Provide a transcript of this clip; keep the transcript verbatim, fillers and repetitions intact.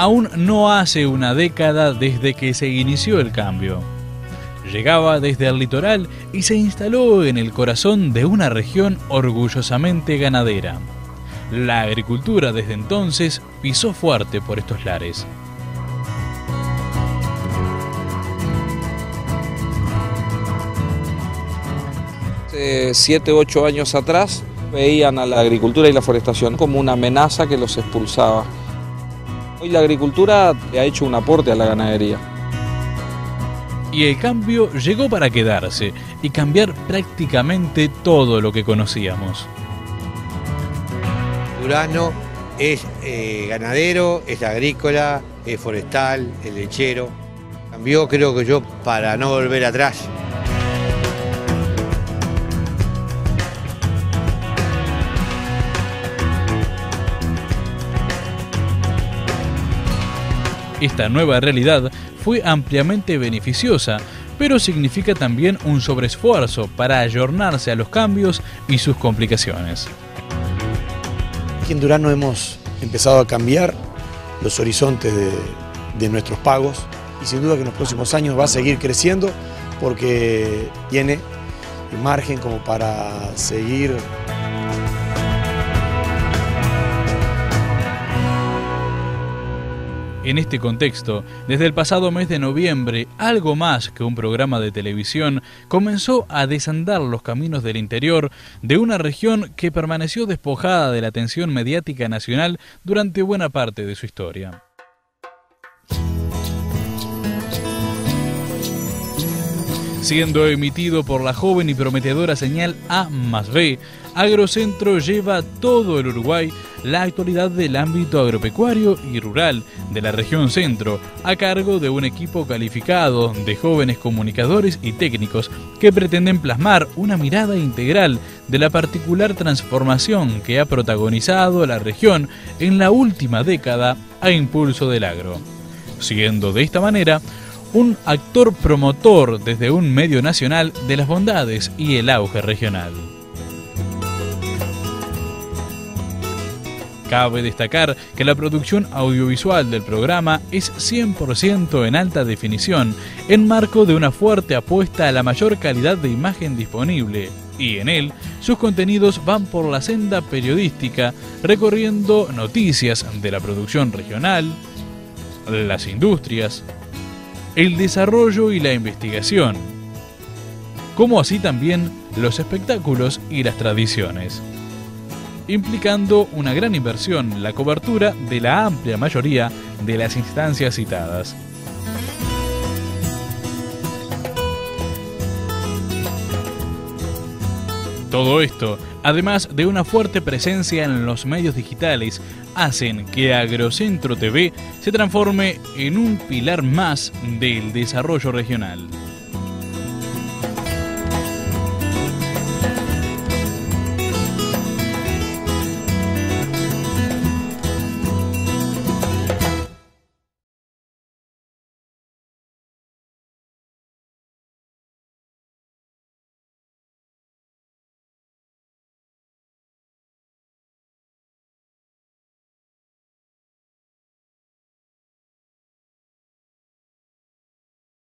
aún no hace una década desde que se inició el cambio. Llegaba desde el litoral y se instaló en el corazón de una región orgullosamente ganadera. La agricultura desde entonces pisó fuerte por estos lares. Hace siete u ocho años atrás veían a la agricultura y la forestación como una amenaza que los expulsaba. Hoy la agricultura ha hecho un aporte a la ganadería. Y el cambio llegó para quedarse y cambiar prácticamente todo lo que conocíamos. Durazno es eh, ganadero, es agrícola, es forestal, es lechero. Cambió, creo que yo, para no volver atrás. Esta nueva realidad fue ampliamente beneficiosa, pero significa también un sobreesfuerzo para ayornarse a los cambios y sus complicaciones. Aquí en Durazno hemos empezado a cambiar los horizontes de, de nuestros pagos y sin duda que en los próximos años va a seguir creciendo porque tiene margen como para seguir. En este contexto, desde el pasado mes de noviembre, algo más que un programa de televisión comenzó a desandar los caminos del interior de una región que permaneció despojada de la atención mediática nacional durante buena parte de su historia. Siendo emitido por la joven y prometedora señal A más B, Agrocentro lleva todo el Uruguay la actualidad del ámbito agropecuario y rural de la región centro, a cargo de un equipo calificado de jóvenes comunicadores y técnicos que pretenden plasmar una mirada integral de la particular transformación que ha protagonizado la región en la última década a impulso del agro. Siendo de esta manera, un actor promotor desde un medio nacional de las bondades y el auge regional. Cabe destacar que la producción audiovisual del programa es cien por ciento en alta definición, en marco de una fuerte apuesta a la mayor calidad de imagen disponible, y en él sus contenidos van por la senda periodística, recorriendo noticias de la producción regional, las industrias, el desarrollo y la investigación, como así también los espectáculos y las tradiciones, implicando una gran inversión en la cobertura de la amplia mayoría de las instancias citadas. Todo esto, además de una fuerte presencia en los medios digitales, hacen que Agrocentro T V se transforme en un pilar más del desarrollo regional.